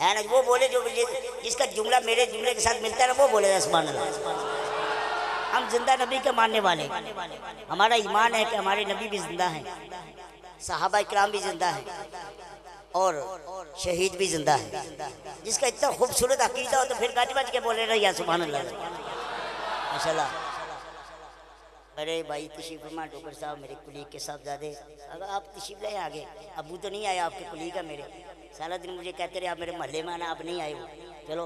है ना, वो बोले जो जिसका जुमला मेरे जुमले के साथ मिलता है ना, वो बोले सुभान अल्लाह। हम जिंदा नबी के मानने वाले, हमारा ईमान है कि हमारे नबी भी जिंदा हैं, सहाबा इकराम भी जिंदा हैं और शहीद भी जिंदा है। जिसका इतना खूबसूरत अकीदा हो तो फिर गाजी बज के बोले ना या सुभान अल्लाह। माशाल्लाह। अरे भाई तशीफ फरमा डॉक्टर साहब, मेरे कुलीग के साहबजादे, अब आप तशीफ लाए आगे। अबू तो नहीं आया आपके कुलीग का, मेरे सारा दिन मुझे कहते रहे आप मेरे महल्ले में आना, आप नहीं आए हो। चलो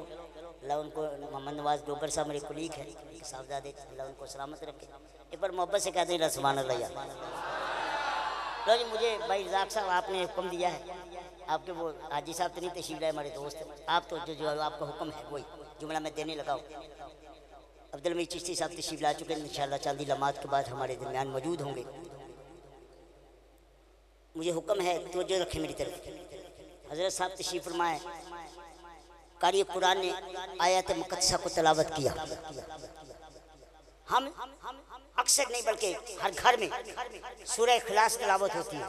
अल्लाह उनको, मोहम्मद नवाज डॉक्टर साहब मेरे कुलीग है साहबजादे, अल्लाह उनको सलामत रखे। एक बार मोहब्बत से कहते हैं सुभान अल्लाह। लो जी, मुझे भाई रज़ाक साहब आपने हुक्म दिया है, आपके वो हाजी साहब तो नहीं तशीफ लाए, हमारे दोस्त, आप तो जो आपका हुक्म है वही जुमला मैं देने लगा हूँ। अब्दुल मजीद चिश्ती साहब तशरीफ ला चुके हैं, इंशाल्लाह चांदी लम्हात के बाद हमारे दरमियान मौजूद होंगे। मुझे हुक्म है तवज्जो रखें मेरी तरफ। हजरत साहब तशरीफ फरमाए, कारी कुरान ने आयत मुकद्दसा को तलावत किया। हम अक्सर नहीं बल्कि हर घर में सूरह इखलास तलावत होती है,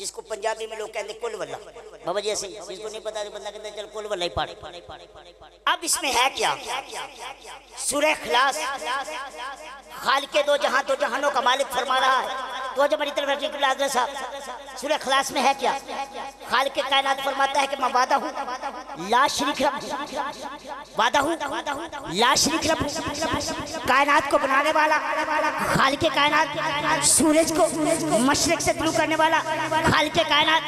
जिसको पंजाबी में लोग कहते हैं कुल वल्ला। बाबा जी ऐसे जिसको नहीं पता बंदा कहता है चल कुल वल्ला ही पढ़। अब इसमें है क्या? सूरह इखलास खालिक़े दो जहां, दो जहानों का मालिक फरमा रहा है। तो जब मेरी तरफ साहब सूरह इखलास में है क्या? खालिक़े कायनात फरमाता है कि मैं वादा हूँ ला शरीक रब, वादा हूँ ला शरीक रब। कायनात को बनाने वाला खालिक़े कायनात, सूरज को मशरक से तुलू करने वाला खालिक़े कायनात,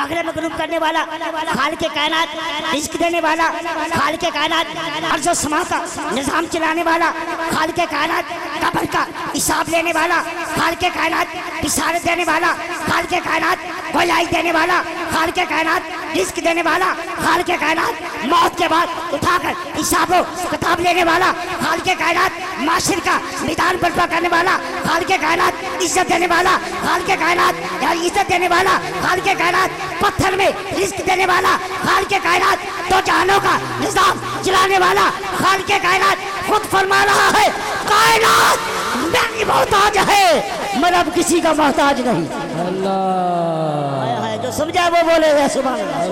मगरिब में गुरूब करने वाला खालिक़े कायनात, रिज़्क़ देने वाला खालिक़े कायनात, अर्ज़ व समा का निज़ाम चलाने वाला खालिक़े कायनात, कब्र का हिसाब लेने वाला खालिक़े कायनात, बिशारत देने वाला खालिक़े कायनात, भलाई देने वाला खालिक़े कायनात, रिज़्क़ देने वाला खालिक़े कायनात, मौत के बाद उठाकर हिसाब किताब लेने वाला खालिक़े कायनात, माशरे का मैदान बर्पा करने वाला खालिक़े कायनात, इज्जत देने वाला खालिक़े कायनात, इज्जत देने वाला खालिक़े कायनात, पत्थर में रिज़्क़ देने वाला खालिक़े कायनात, दो जहानों का निज़ाम चलाने वाला खालिक़े कायनात खुद फरमा रहा है कायनात मेरी मोहताज है, मतलब किसी का मोहताज नहीं। अल्लाह है जो समझा वो बोले सुभान अल्लाह।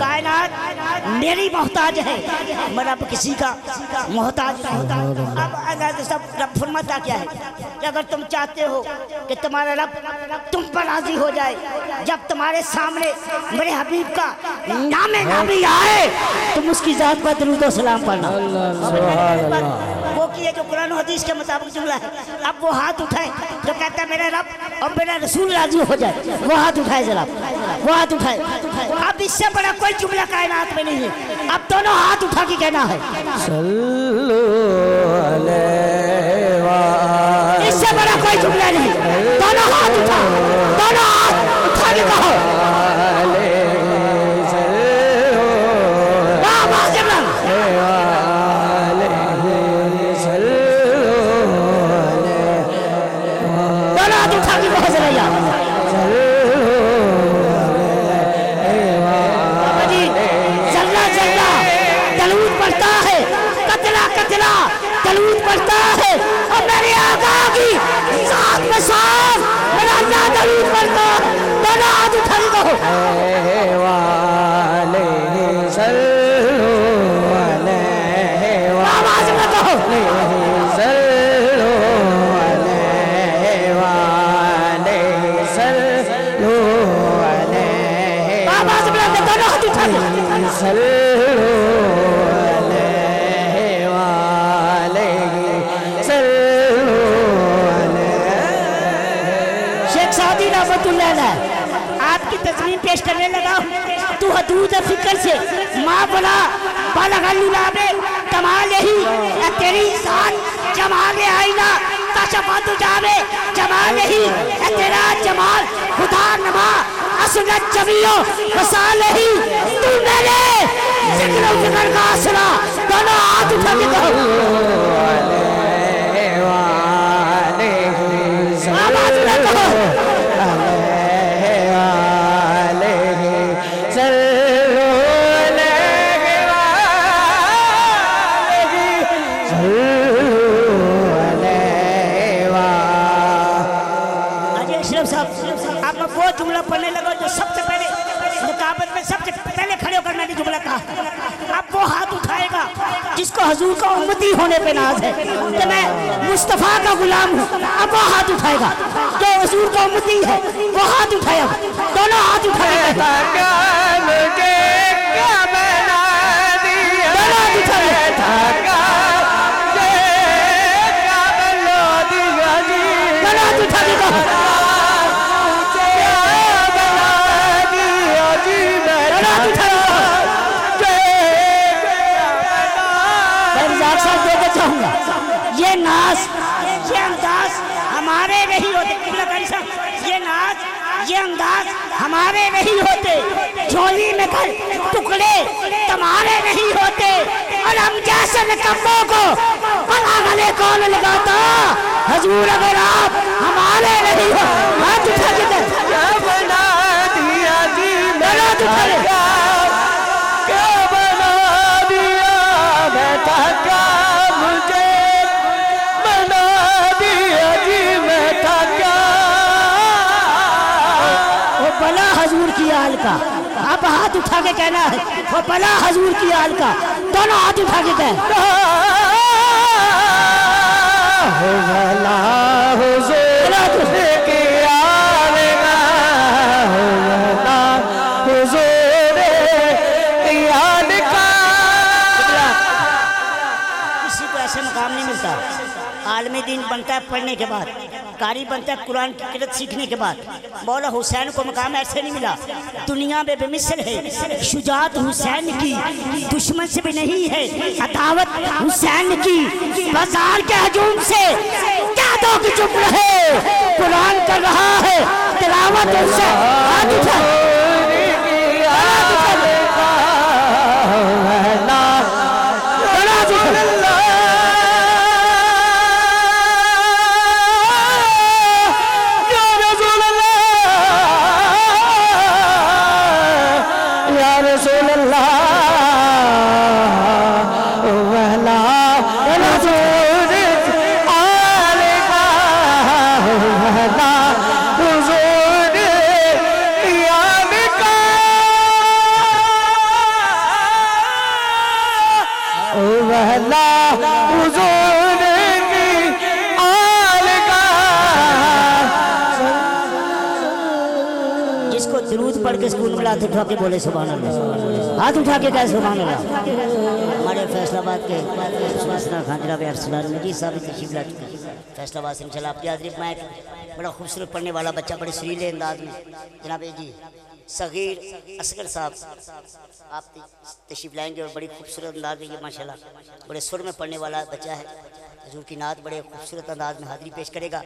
कायनात मेरी मोहताज है, मतलब किसी का मोहताज नहीं। अब अगर सब रब फरमाता क्या है, अगर तुम चाहते हो कि तुम्हारा रब तुम पर राजी हो जाए, जब तुम्हारे सामने मेरे हबीब का नामे नामी आए तुम उसकी जात पर दुरूद और सलाम पढ़ना। वो किए जो कुरान हदीस के मुताबिक जुमला है। अब वो हाथ उठाए जो कहता है मेरा रब और मेरा रसूल राजी हो जाए, वो हाथ उठाए जरा, वो हाथ उठाए। अब इससे बड़ा कोई जुमला कायनात में नहीं है। अब दोनों हाथ उठा के कहना है, इससे बड़ा कोई जुमला नहीं। दोनों हाथ उठा, दोनों हाथ उठा के कहो पेश करने लगा हूँ। तू हदूद फिक्र से माँ बोला कमाल ही तेरी इंसान जमाल आईना तशफा तुझावे जमाल ही तेरा जमाल खुदा नमा असलत जमियों वसाल ही तू मेरे जिक्र फिक्र का असरा। दोनों हाथ उठा के कहो जुमला पढ़ने लगा जो सबसे पहले मुकाबले में सबसे हुजूर का उम्मती होने पे नाज है कि मैं मुस्तफ़ा का गुलाम हूँ। अब वो हाथ उठाएगा जो हुजूर का उम्मती है, वो हाथ उठाएगा, दोनों हाथ उठाएगा, दोनों हाथ उठाएगा, ये नाच, ये अंदाज हमारे नहीं होते, ये नाच, ये अंदाज हमारे नहीं होते, झोली में कर टुकड़े तुम्हारे नहीं होते, और हम जैसे नकम्मों को पता गले कौन लगाता। हुजूर अगर आप हमारे नहीं हो, हाथ उठा देते का। आप हाथ उठा के कहना है वो भला हुजूर की आल का, दोनों हाथ उठा के कह आलमी दिन बनता है पढ़ने के बाद, कारी बनता है कुरान की किरत सीखने के बाद। मौला हुसैन को मकाम ऐसे नहीं मिला, दुनिया में बेमिसल है। शुजात हुसैन की, दुश्मन से भी नहीं है अदावत हुसैन की। बाजार के हजूम से क्या दो कि चुप रहे, कुरान कर रहा है तिलावत हुसैन। जिसको दुरूद पढ़ के स्कूल में हाथ उठा के बोले सुभान अल्लाह, हाथ उठा के कहे सुभान अल्लाह। हमारे फैसलाबाद के खांजरा फैसलाबाद से इंशाल्लाह आपकी हाज़िरी में बड़ा खूबसूरत पढ़ने वाला बच्चा, बड़े सुरीले अंदाज में जनाब जी सगीर असगर साहब आप तशरीफ लाएंगे और बड़ी खूबसूरत अंदाज में ये माशाल्लाह बड़े सुर में पढ़ने वाला बच्चा है। हुजूर की नात बड़े खूबसूरत अंदाज में हाज़िरी पेश करेगा।